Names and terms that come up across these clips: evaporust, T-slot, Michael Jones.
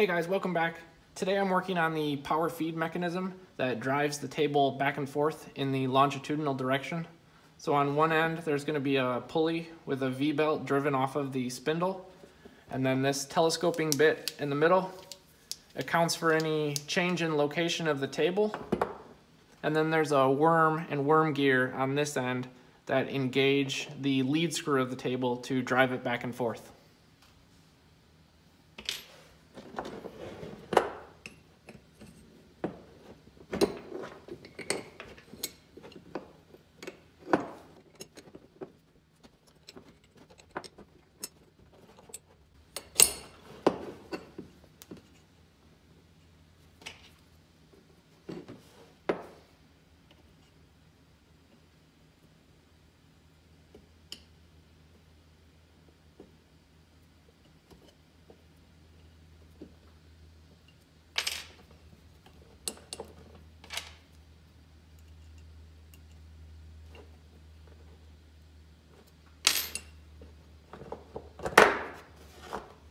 Hey guys, welcome back. Today I'm working on the power feed mechanism that drives the table back and forth in the longitudinal direction. So on one end there's going to be a pulley with a V-belt driven off of the spindle, and then this telescoping bit in the middle accounts for any change in location of the table, and then there's a worm and worm gear on this end that engage the lead screw of the table to drive it back and forth.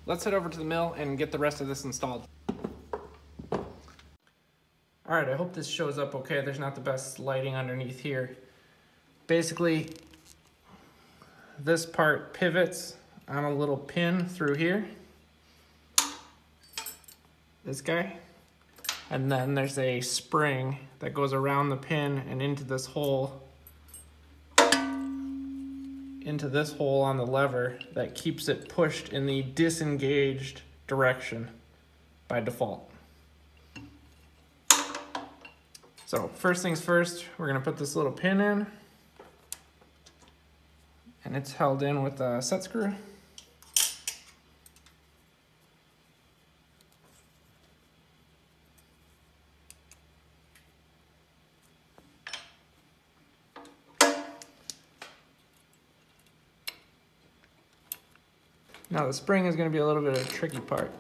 Let's head over to the mill and get the rest of this installed. All right, I hope this shows up okay. There's not the best lighting underneath here. Basically, this part pivots on a little pin through here, this guy. And then there's a spring that goes around the pin and into this hole on the lever that keeps it pushed in the disengaged direction by default. So first things first, we're gonna put this little pin in, and it's held in with a set screw. Now the spring is going to be a little bit of a tricky part.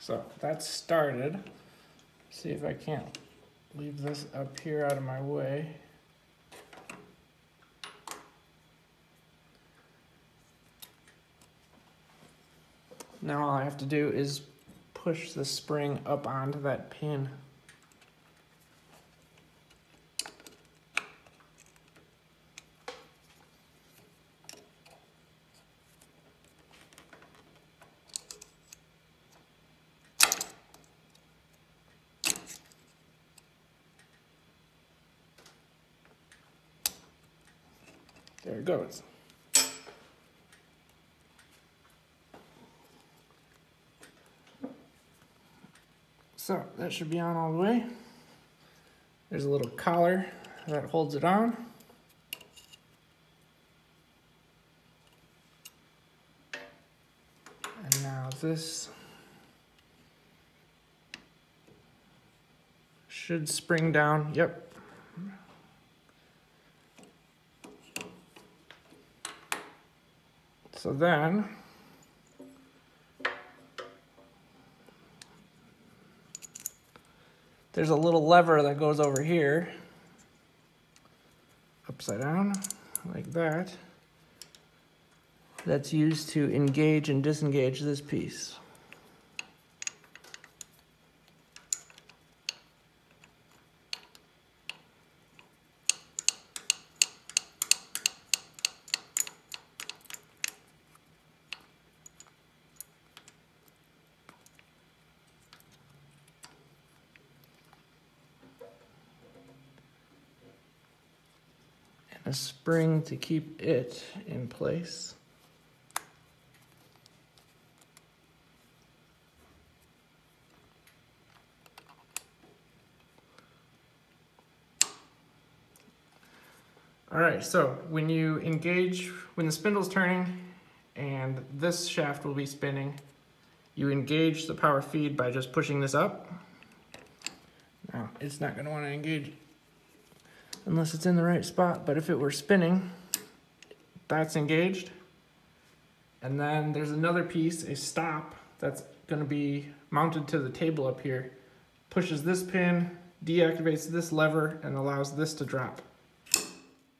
So that's started. See if I can't leave this up here out of my way. Now all I have to do is push the spring up onto that pin. There it goes. So that should be on all the way. There's a little collar that holds it on. And now this should spring down. Yep. So then there's a little lever that goes over here, upside down, like that, that's used to engage and disengage this piece. A spring to keep it in place. All right, so when you engage, when the spindle's turning and this shaft will be spinning, you engage the power feed by just pushing this up. Now, it's not gonna wanna engage unless it's in the right spot, but if it were spinning, that's engaged. And then there's another piece, a stop, that's gonna be mounted to the table up here. Pushes this pin deactivates this lever and allows this to drop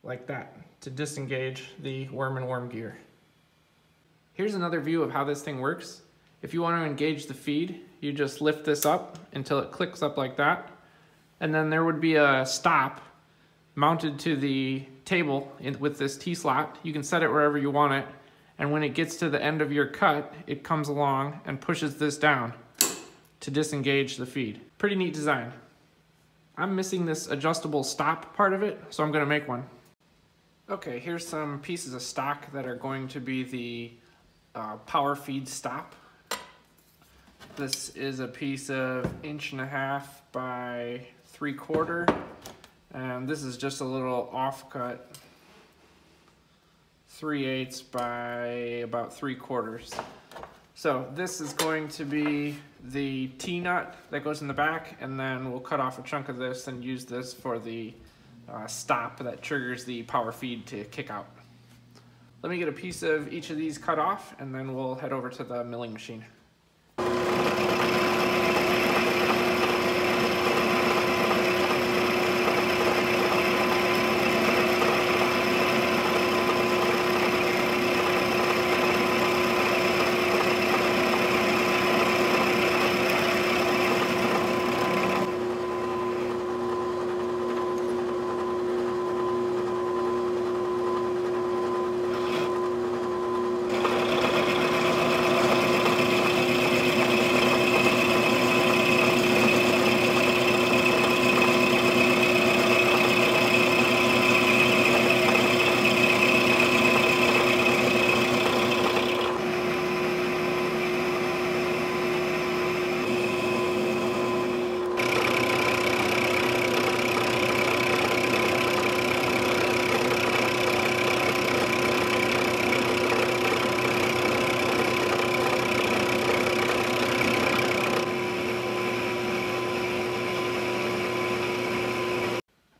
like that to disengage the worm and worm gear. Here's another view of how this thing works. If you want to engage the feed, you just lift this up until it clicks up like that, and then there would be a stop mounted to the table with this T-slot. You can set it wherever you want it, and when it gets to the end of your cut, it comes along and pushes this down to disengage the feed. Pretty neat design. I'm missing this adjustable stop part of it, so I'm going to make one. Okay, here's some pieces of stock that are going to be the power feed stop. This is a piece of 1.5 by 3/4, and this is just a little offcut, 3/8 by about 3/4. So this is going to be the T-nut that goes in the back, and then we'll cut off a chunk of this and use this for the stop that triggers the power feed to kick out. Let me get a piece of each of these cut off, and then we'll head over to the milling machine.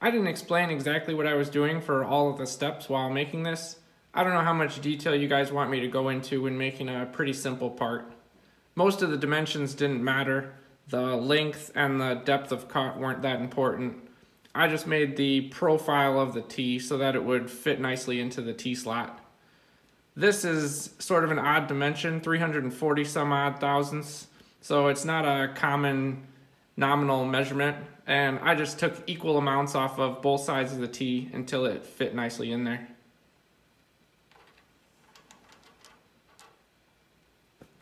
I didn't explain exactly what I was doing for all of the steps while making this. I don't know how much detail you guys want me to go into when making a pretty simple part. Most of the dimensions didn't matter. The length and the depth of cut weren't that important. I just made the profile of the T so that it would fit nicely into the T slot. This is sort of an odd dimension, 340 some odd thousandths. So it's not a common nominal measurement, and I just took equal amounts off of both sides of the T until it fit nicely in there.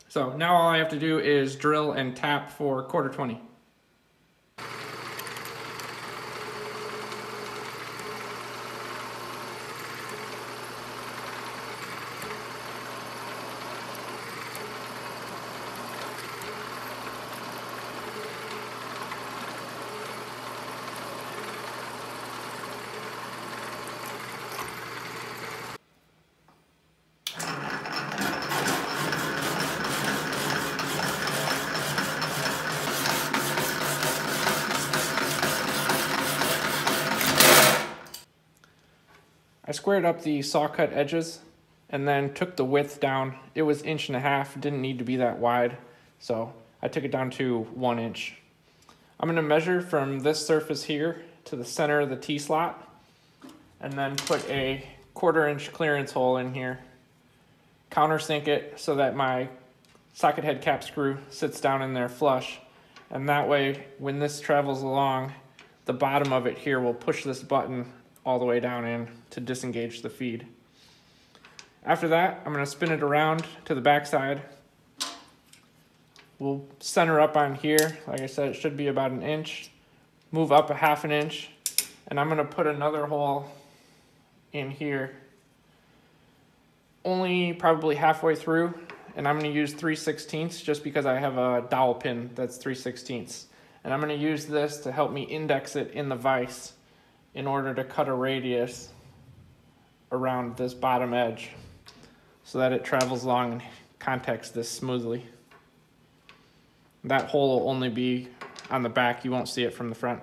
So now all I have to do is drill and tap for 1/4-20. I squared up the saw cut edges and then took the width down. It was 1.5 inches, didn't need to be that wide, so I took it down to 1 inch. I'm going to measure from this surface here to the center of the T-slot and then put a 1/4-inch clearance hole in here, countersink it so that my socket head cap screw sits down in there flush, and that way when this travels along, the bottom of it here will push this button all the way down in to disengage the feed. After that, I'm going to spin it around to the back side. We'll center up on here. Like I said, it should be about 1 inch. Move up 1/2 inch, and I'm going to put another hole in here, only probably halfway through, and I'm going to use 3/16 just because I have a dowel pin that's 3/16. And I'm going to use this to help me index it in the vise in order to cut a radius around this bottom edge so that it travels along and contacts this smoothly. That hole will only be on the back, you won't see it from the front.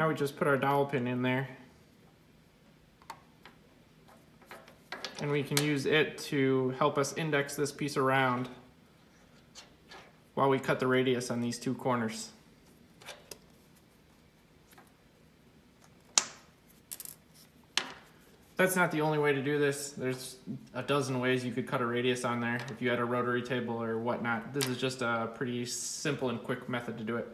Now we just put our dowel pin in there, and we can use it to help us index this piece around while we cut the radius on these two corners. That's not the only way to do this. There's a dozen ways you could cut a radius on there if you had a rotary table or whatnot. This is just a pretty simple and quick method to do it.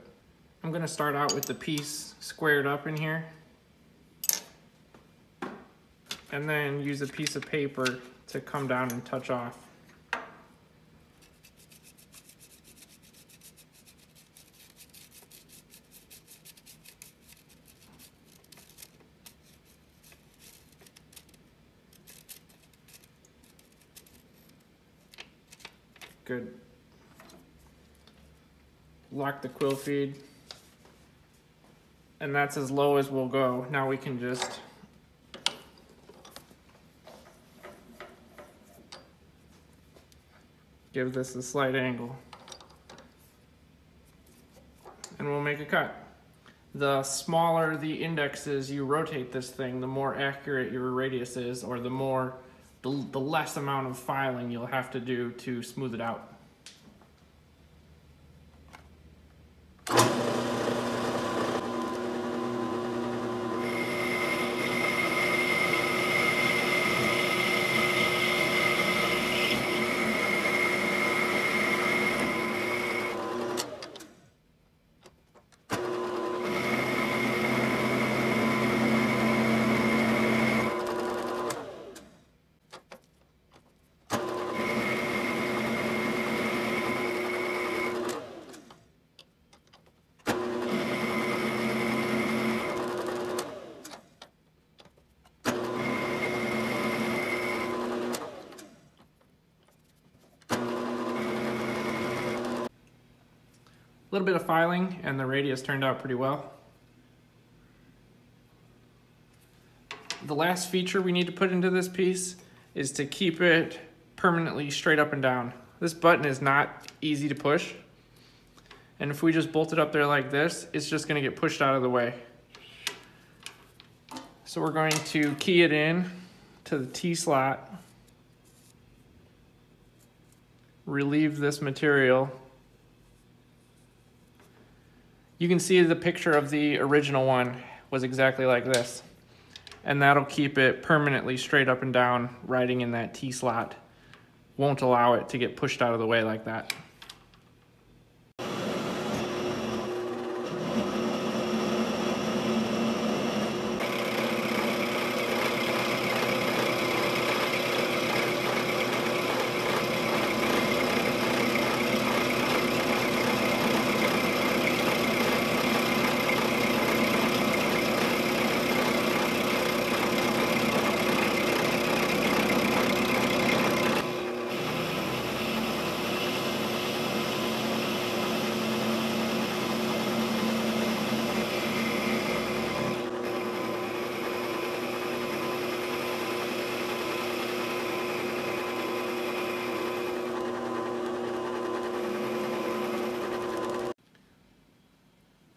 I'm going to start out with the piece squared up in here, and then use a piece of paper to come down and touch off. Good. Lock the quill feed, and that's as low as we'll go. Now we can just give this a slight angle, and we'll make a cut. The smaller the indexes you rotate this thing, the more accurate your radius is, or the less amount of filing you'll have to do to smooth it out. Little bit of filing and the radius turned out pretty well. The last feature we need to put into this piece is to keep it permanently straight up and down. This button is not easy to push, and if we just bolt it up there like this, it's just going to get pushed out of the way. So we're going to key it in to the T-slot, relieve this material. You can see the picture of the original one was exactly like this, and that'll keep it permanently straight up and down, riding in that T-slot. Won't allow it to get pushed out of the way like that.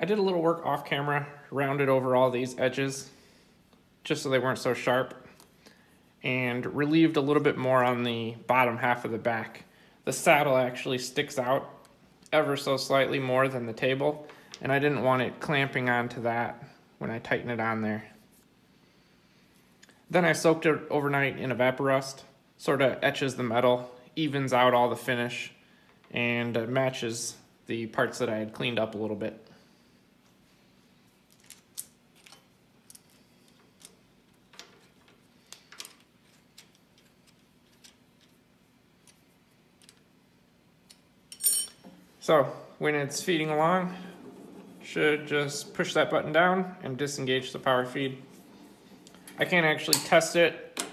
I did a little work off camera, rounded over all these edges just so they weren't so sharp, and relieved a little bit more on the bottom half of the back. The saddle actually sticks out ever so slightly more than the table, and I didn't want it clamping onto that when I tighten it on there. Then I soaked it overnight in evaporust. Sort of etches the metal, evens out all the finish, and matches the parts that I had cleaned up a little bit. So when it's feeding along, should just push that button down and disengage the power feed. I can't actually test it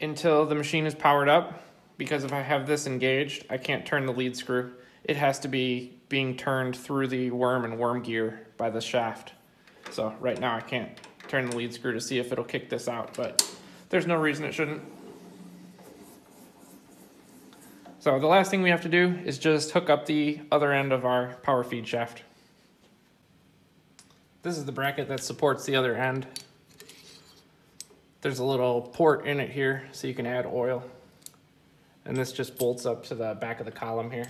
until the machine is powered up, because if I have this engaged, I can't turn the lead screw. It has to be being turned through the worm and worm gear by the shaft. So right now I can't turn the lead screw to see if it'll kick this out, but there's no reason it shouldn't. So the last thing we have to do is just hook up the other end of our power feed shaft. This is the bracket that supports the other end. There's a little port in it here so you can add oil. And this just bolts up to the back of the column here.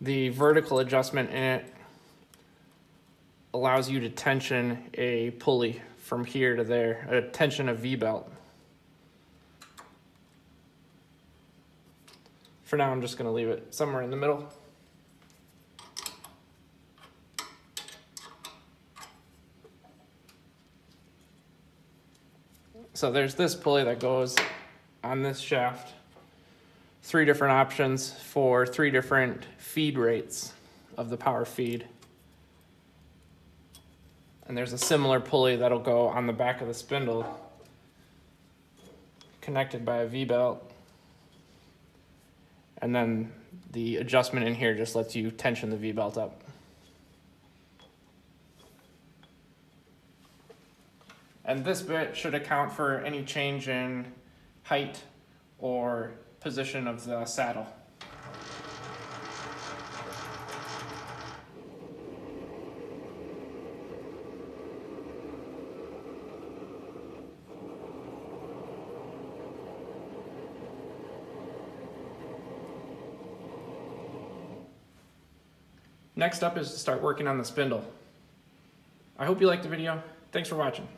The vertical adjustment in it allows you to tension a pulley from here to there, tension a V-belt. For now, I'm just going to leave it somewhere in the middle. So there's this pulley that goes on this shaft. Three different options for three different feed rates of the power feed. And there's a similar pulley that'll go on the back of the spindle, connected by a V-belt. And then the adjustment in here just lets you tension the V-belt up. And this bit should account for any change in height or position of the saddle. Next up is to start working on the spindle. I hope you liked the video. Thanks for watching.